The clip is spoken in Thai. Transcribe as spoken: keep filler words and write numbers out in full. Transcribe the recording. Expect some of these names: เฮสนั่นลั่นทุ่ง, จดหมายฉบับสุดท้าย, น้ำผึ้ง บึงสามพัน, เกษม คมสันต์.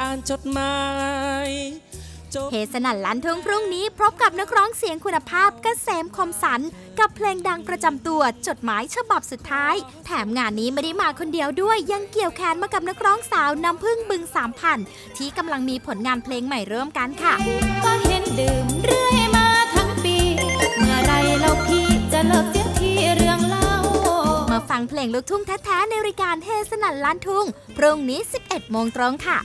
อ่านจดหมายเฮสนั่นลั่นทึ่งพรุ่งนี้พบกับนักร้องเสียงคุณภาพเกษมคมสรรกับเพลงดังประจำตัวจดหมายฉบับสุดท้ายแถมงานนี้ไม่ได้มาคนเดียวด้วยยังเกี่ยวแขนมากับนักร้องสาวน้ำพึ่งบึงสามพันที่กำลังมีผลงานเพลงใหม่เริ่มกันค่ะก็เห็นดื่มเรื่อยมาทั้งปีเมื่อไรเราพี่จะเลิกเสียทีเรื่องเล่ามาฟังเพลงลูกทุ่งแท้ๆในรายการเฮสนั่นลั่นทุ่งพรุ่งนี้ สิบเอ็ดโมงตรงค่ะ